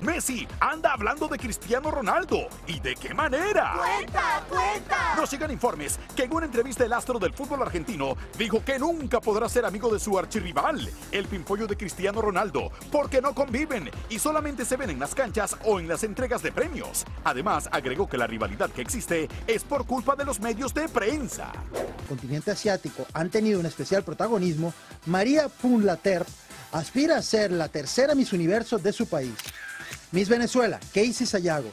Messi anda hablando de Cristiano Ronaldo. ¿Y de qué manera? ¡Cuenta, cuenta! Nos llegan informes que en una entrevista el astro del fútbol argentino dijo que nunca podrá ser amigo de su archirrival, el pimpollo de Cristiano Ronaldo, porque no conviven y solamente se ven en las canchas o en las entregas de premios. Además, agregó que la rivalidad que existe es por culpa de los medios de prensa. El continente asiático han tenido un especial protagonismo. María Punlater aspira a ser la tercera Miss Universo de su país. Miss Venezuela, Casey Sayago.